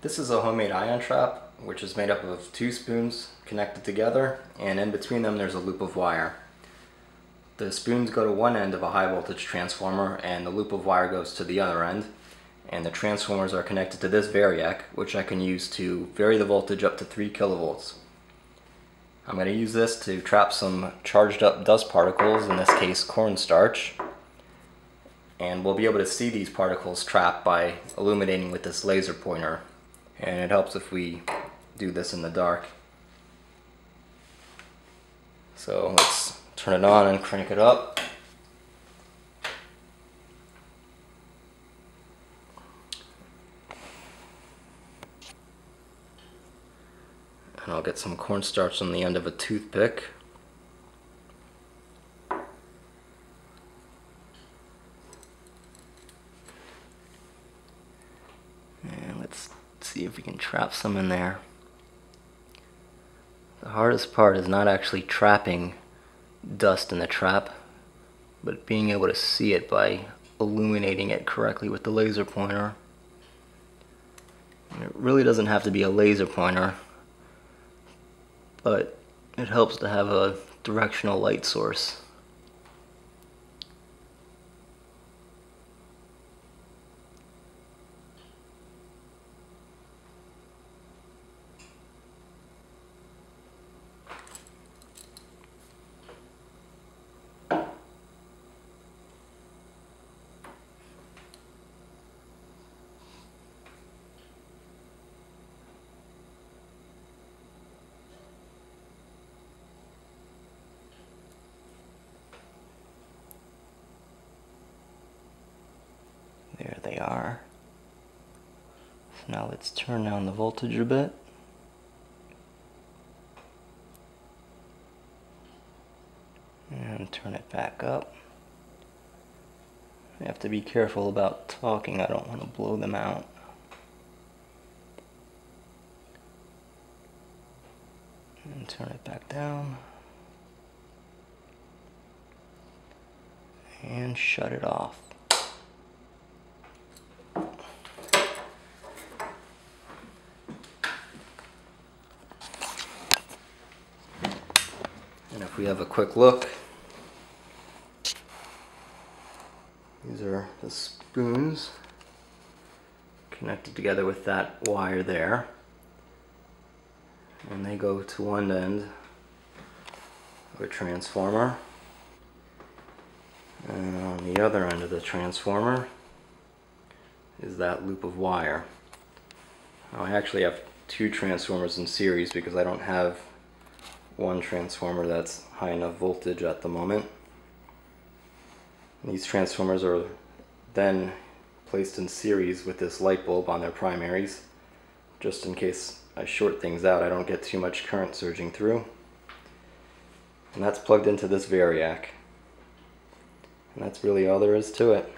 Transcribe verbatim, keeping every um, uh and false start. This is a homemade ion trap, which is made up of two spoons connected together, and in between them there's a loop of wire. The spoons go to one end of a high voltage transformer and the loop of wire goes to the other end, and the transformers are connected to this variac, which I can use to vary the voltage up to three kilovolts. I'm going to use this to trap some charged up dust particles, in this case cornstarch, and we'll be able to see these particles trapped by illuminating with this laser pointer, and it helps if we do this in the dark. So let's turn it on and crank it up. And I'll get some cornstarch on the end of a toothpick. And let's see if we can trap some in there. The hardest part is not actually trapping dust in the trap, but being able to see it by illuminating it correctly with the laser pointer. And it really doesn't have to be a laser pointer, but it helps to have a directional light source. There they are. So now let's turn down the voltage a bit. And turn it back up. I have to be careful about talking, I don't want to blow them out. And turn it back down. And shut it off. And if we have a quick look, these are the spoons connected together with that wire there, and they go to one end of a transformer, and on the other end of the transformer is that loop of wire. Now, I actually have two transformers in series because I don't have one transformer that's high enough voltage at the moment. These transformers are then placed in series with this light bulb on their primaries, just in case I short things out, I don't get too much current surging through. And that's plugged into this variac. And that's really all there is to it.